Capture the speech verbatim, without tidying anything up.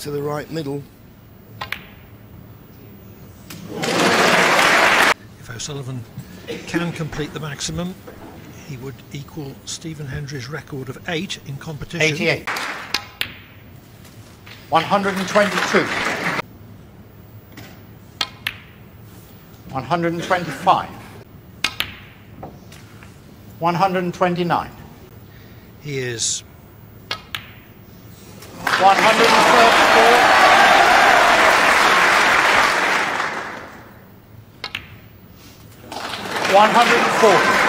to the right middle. If O'Sullivan can complete the maximum, he would equal Stephen Hendry's record of eight in competition. eighty-eight. one hundred twenty-two. one hundred twenty-five. one hundred twenty-nine. He is one hundred thirty-four. one hundred forty.